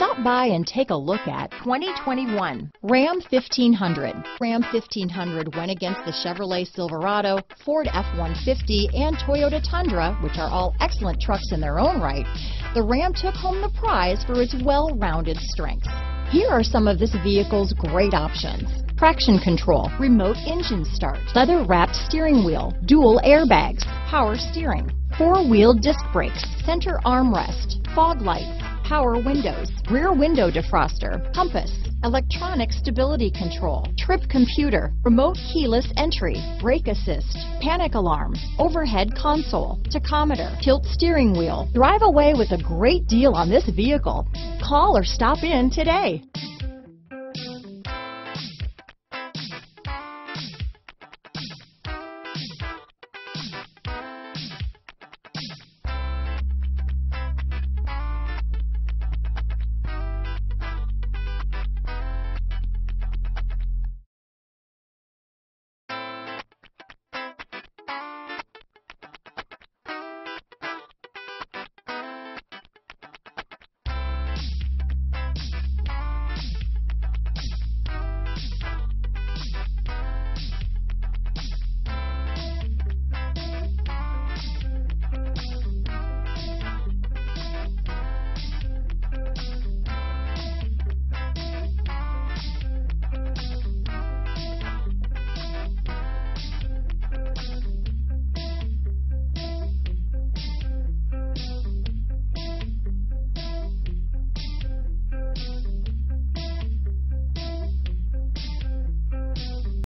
Stop by and take a look at 2021 Ram 1500. Ram 1500 went against the Chevrolet Silverado, Ford F-150, and Toyota Tundra, which are all excellent trucks in their own right. The Ram took home the prize for its well-rounded strengths. Here are some of this vehicle's great options: traction control, remote engine start, leather-wrapped steering wheel, dual airbags, power steering, four-wheel disc brakes, center armrest, fog lights, power windows, rear window defroster, compass, electronic stability control, trip computer, remote keyless entry, brake assist, panic alarm, overhead console, tachometer, tilt steering wheel. Drive away with a great deal on this vehicle. Call or stop in today.